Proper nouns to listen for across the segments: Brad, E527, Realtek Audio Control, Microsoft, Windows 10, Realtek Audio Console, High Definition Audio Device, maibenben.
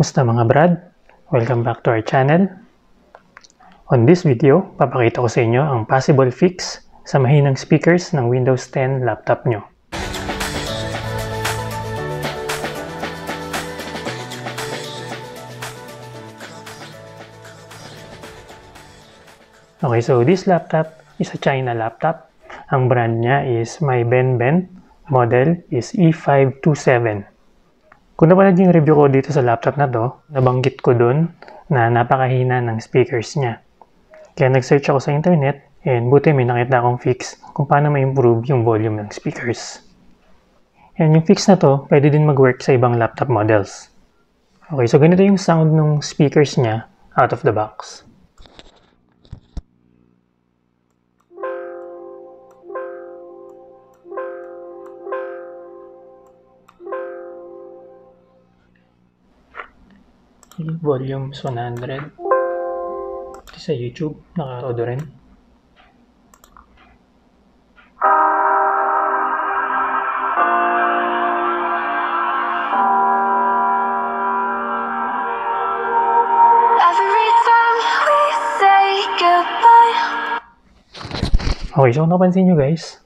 Musta mga brad? Welcome back to our channel. On this video, papakita ko sa inyo ang possible fix sa mahinang speakers ng Windows 10 laptop nyo. Okay, so this laptop is a China laptop. Ang brand niya is maibenben. Model is E527. Kung napanood yung review ko dito sa laptop na to, nabanggit ko dun na napakahina ng speakers niya. Kaya nag-search ako sa internet and buti may nakita akong fix kung paano ma-improve yung volume ng speakers. And yung fix na to, pwede din mag-work sa ibang laptop models. Okay, so ganito yung sound ng speakers niya out of the box. Volume 100. Ito sa YouTube, nakatodo rin. Okay, so napansin nyo guys,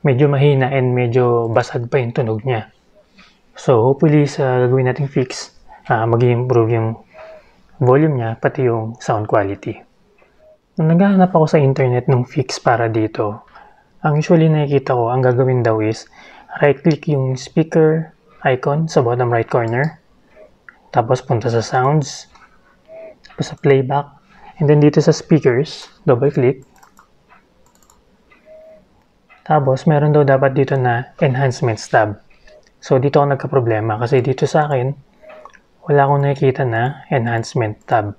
medyo mahina and medyo basag pa yung tunog niya. So hopefully sa gagawin nating fix, mag-improve yung volume niya, pati yung sound quality. Nung naghahanap ako sa internet ng fix para dito, ang usually nakikita ko, ang gagawin daw is, right-click yung speaker icon sa bottom right corner, tapos punta sa sounds, tapos sa playback, and then dito sa speakers, double-click, tapos meron daw dapat dito na enhancements tab. So dito ako nagka-problema kasi dito sa akin, wala akong nakikita na enhancement tab.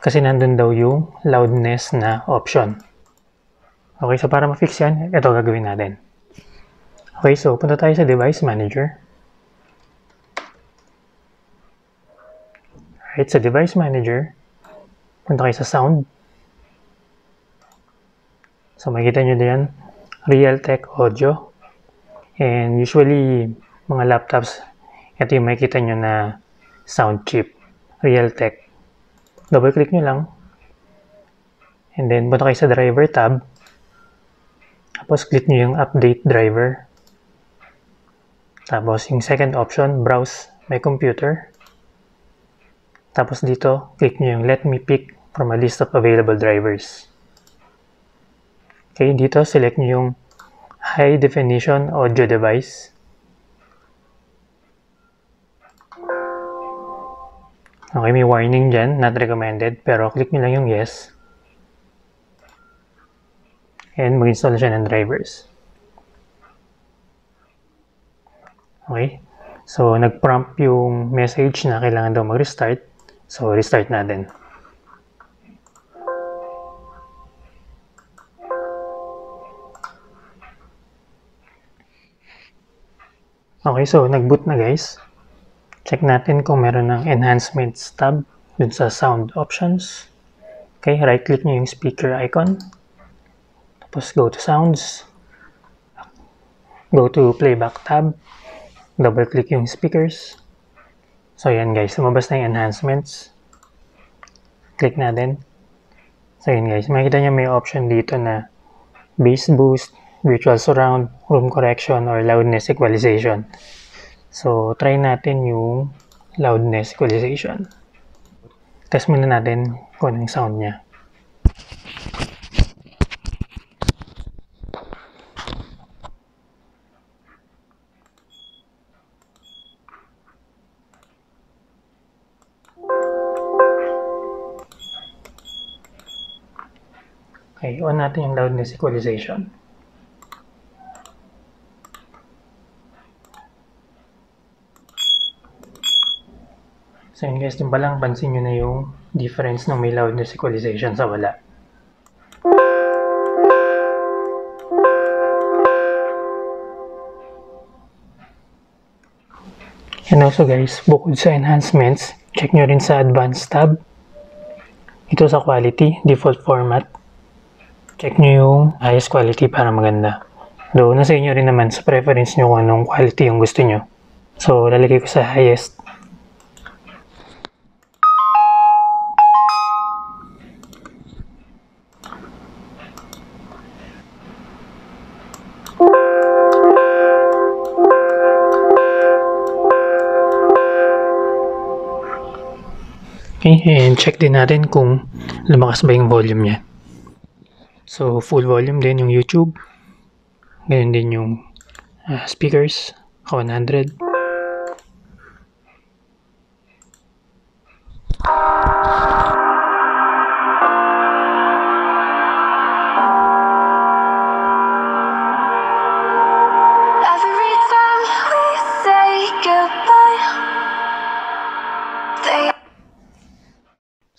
Kasi nandun daw yung loudness na option. Okay, so para ma-fix yan, ito gagawin natin. Okay, so punta tayo sa device manager. Alright, sa device manager, punta kayo sa sound. So makikita nyo din yan, Realtek Audio. And usually, mga laptops, ito yung makikita nyo na sound chip, Realtek. Double-click nyo lang. And then, punta kayo sa driver tab. Tapos, click nyo yung update driver. Tapos, yung second option, browse my computer. Tapos dito, click nyo yung let me pick from a list of available drivers. Okay, dito, select nyo yung High Definition Audio Device. Okay, may warning dyan, not recommended, pero click nyo lang yung yes. And mag-install siya ng drivers. Okay, so nag-prompt yung message na kailangan daw mag-restart. So, restart natin. Okay, so nag-boot na guys. Check natin kung meron ng enhancements tab dun sa sound options. Okay, right-click nyo yung speaker icon. Tapos go to sounds. Go to playback tab. Double-click yung speakers. So yan guys, lumabas na yung enhancements. Click natin. So yan guys, makikita nyo may option dito na bass boost, virtual surround, room correction, or loudness equalization. So, try natin yung loudness equalization. Test muna natin kung anong sound niya. Okay, on natin yung loudness equalization. So yun guys, timba lang, pansin nyo na yung difference ng may loudness equalization sa wala. And also guys, bukod sa enhancements, check nyo rin sa advanced tab. Ito sa quality, default format. Check nyo yung highest quality para maganda. Though, nasa inyo rin naman sa preference nyo kung anong quality yung gusto nyo. So, lalagay ko sa highest. Okay, and check din natin kung lumakas ba yung volume niya. So, full volume din yung YouTube. Ganyan din yung speakers, ka 100.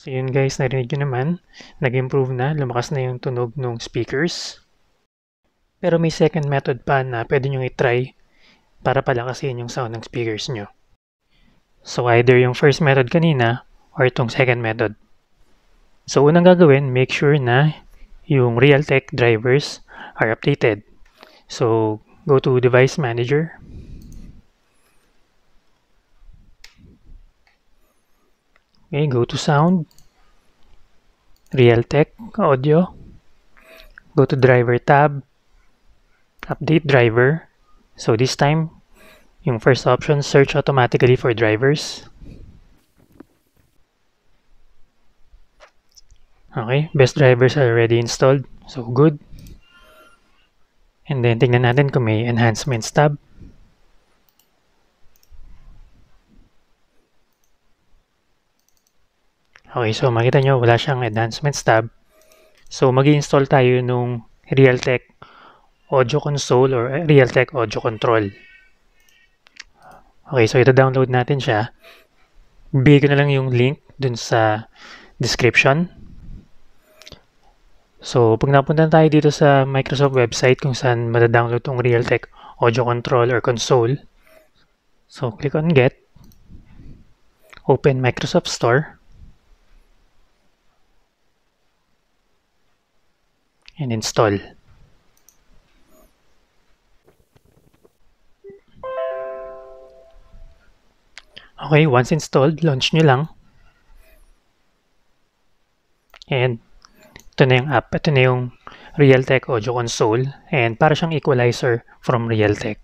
So yun guys, narinig nyo naman, nag-improve na, lumakas na yung tunog ng speakers. Pero may second method pa na pwede nyo i-try para palakasin yung sound ng speakers nyo. So either yung first method kanina or itong second method. So unang gagawin, make sure na yung Realtek drivers are updated. So go to Device Manager. Okay, go to Sound, Realtek Audio, go to Driver tab, Update Driver. So this time, yung first option, search automatically for drivers. Okay, best drivers are already installed, so good. And then tingnan natin kung may Enhancements tab. Okay, so makita nyo, wala siyang Enhancements tab. So mag-i-install tayo nung Realtek Audio Console or Realtek Audio Control. Okay, so ito-download natin siya. Bigay ko na lang yung link dun sa description. So pag napunta tayo dito sa Microsoft website kung saan madadownload tong Realtek Audio Control or Console. So click on Get. Open Microsoft Store. And install. Okay, once installed, launch nyo lang. And ito na yung app. Ito na yung Realtek Audio Console. And para siyang equalizer from Realtek.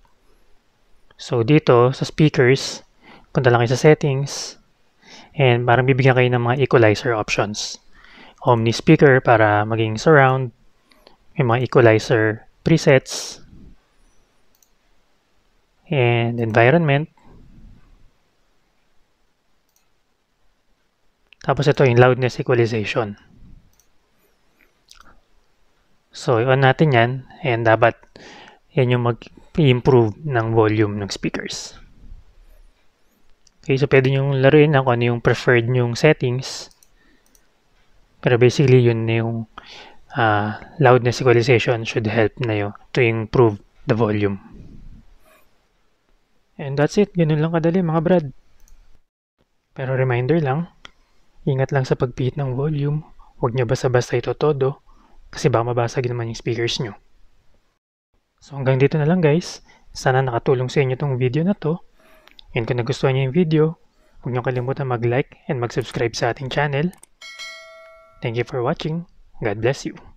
So dito, sa speakers, punta lang kayo sa settings. And parang bibigyan kayo ng mga equalizer options. Omni speaker para maging surround. May mga equalizer presets and environment. Tapos ito yung loudness equalization. So, i-on natin yan and dapat yan yung mag-improve ng volume ng speakers. Okay, so pwede nyong laruin na kung ano yung preferred nyong settings. Pero basically yun yung loudness equalization should help na to improve the volume. And that's it. Ganun lang kadali mga brad. Pero reminder lang, ingat lang sa pagpihit ng volume. Huwag nyo basta-basta ito todo kasi baka mabasag naman yung speakers nyo. So hanggang dito na lang guys. Sana nakatulong sa inyo tong video na to. And kung nagustuhan nyo yung video, huwag nyo kalimutan mag-like and mag-subscribe sa ating channel. Thank you for watching. God bless you.